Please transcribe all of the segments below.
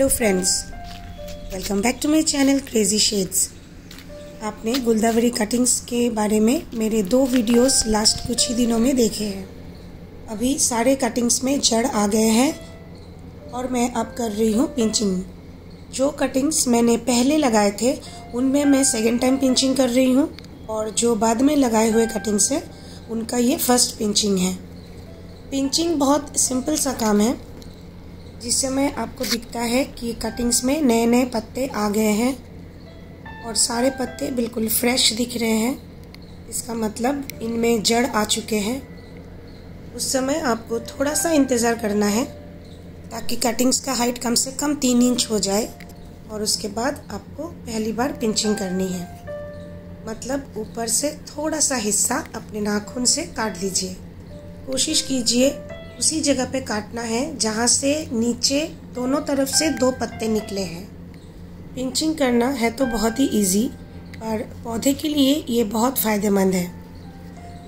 Hello friends, welcome back to my channel crazy shades. आपने गुलदावरी cuttings के बारे में मेरे दो वीडियोस लास्ट कुछ ही दिनों में देखे हैं। अभी सारे कटिंग्स में जड़ आ गए हैं और मैं अब कर रही हूँ पिंचिंग। जो कटिंग्स मैंने पहले लगाए थे उनमें मैं सेकेंड टाइम पिंचिंग कर रही हूँ और जो बाद में लगाए हुए कटिंग्स हैं उनका ये फर्स्ट पिंचिंग है। पिंचिंग बहुत सिंपल सा काम है जिससे मैं आपको दिखता है कि कटिंग्स में नए नए पत्ते आ गए हैं और सारे पत्ते बिल्कुल फ्रेश दिख रहे हैं। इसका मतलब इनमें जड़ आ चुके हैं। उस समय आपको थोड़ा सा इंतज़ार करना है ताकि कटिंग्स का हाइट कम से कम 3 इंच हो जाए और उसके बाद आपको पहली बार पिंचिंग करनी है। मतलब ऊपर से थोड़ा सा हिस्सा अपने नाखून से काट लीजिए। कोशिश कीजिए उसी जगह पे काटना है जहाँ से नीचे दोनों तरफ से 2 पत्ते निकले हैं। पिंचिंग करना है तो बहुत ही इजी, पर पौधे के लिए ये बहुत फ़ायदेमंद है।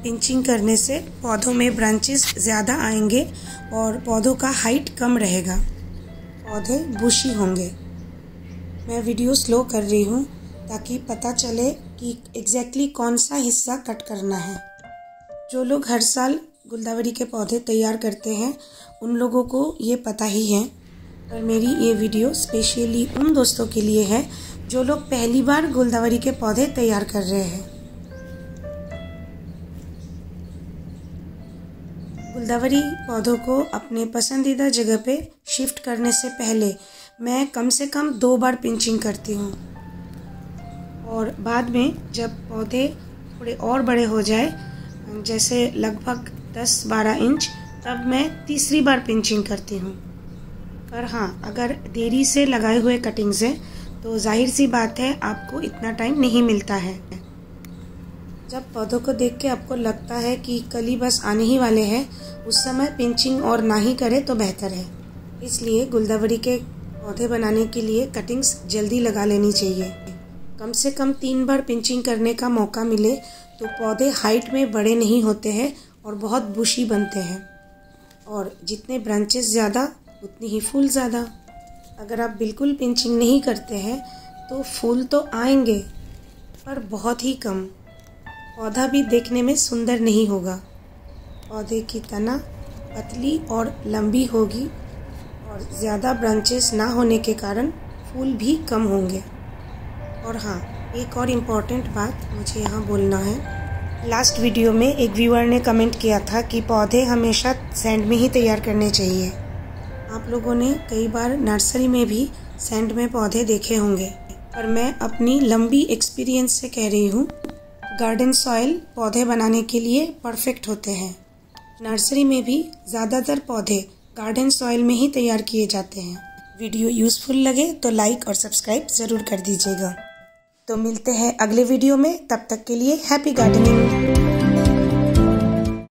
पिंचिंग करने से पौधों में ब्रांचेस ज़्यादा आएंगे और पौधों का हाइट कम रहेगा, पौधे बुशी होंगे। मैं वीडियो स्लो कर रही हूँ ताकि पता चले कि एग्जैक्टली कौन सा हिस्सा कट करना है। जो लोग हर साल गुलदावरी के पौधे तैयार करते हैं उन लोगों को ये पता ही है, पर मेरी ये वीडियो स्पेशली उन दोस्तों के लिए है जो लोग पहली बार गुलदावरी के पौधे तैयार कर रहे हैं। गुलदावरी पौधों को अपने पसंदीदा जगह पे शिफ्ट करने से पहले मैं कम से कम 2 बार पिंचिंग करती हूँ और बाद में जब पौधे थोड़े और बड़े हो जाए, जैसे लगभग 10-12 इंच, तब मैं तीसरी बार पिंचिंग करती हूँ। पर हाँ, अगर देरी से लगाए हुए कटिंग्स हैं तो जाहिर सी बात है आपको इतना टाइम नहीं मिलता है। जब पौधों को देख के आपको लगता है कि कली बस आने ही वाले हैं, उस समय पिंचिंग और ना ही करें तो बेहतर है। इसलिए गुलदावरी के पौधे बनाने के लिए कटिंग्स जल्दी लगा लेनी चाहिए। कम से कम 3 बार पिंचिंग करने का मौका मिले तो पौधे हाइट में बड़े नहीं होते हैं और बहुत बुशी बनते हैं, और जितने ब्रांचेस ज़्यादा उतनी ही फूल ज़्यादा। अगर आप बिल्कुल पिंचिंग नहीं करते हैं तो फूल तो आएंगे पर बहुत ही कम, पौधा भी देखने में सुंदर नहीं होगा। पौधे की तना पतली और लंबी होगी और ज़्यादा ब्रांचेस ना होने के कारण फूल भी कम होंगे। और हाँ, एक और इम्पॉर्टेंट बात मुझे यहाँ बोलना है। लास्ट वीडियो में एक व्यूअर ने कमेंट किया था कि पौधे हमेशा सैंड में ही तैयार करने चाहिए। आप लोगों ने कई बार नर्सरी में भी सैंड में पौधे देखे होंगे, पर मैं अपनी लंबी एक्सपीरियंस से कह रही हूँ, गार्डन सॉइल पौधे बनाने के लिए परफेक्ट होते हैं। नर्सरी में भी ज़्यादातर पौधे गार्डन सॉइल में ही तैयार किए जाते हैं। वीडियो यूज़फुल लगे तो लाइक और सब्सक्राइब ज़रूर कर दीजिएगा। तो मिलते हैं अगले वीडियो में, तब तक के लिए हैप्पी गार्डनिंग।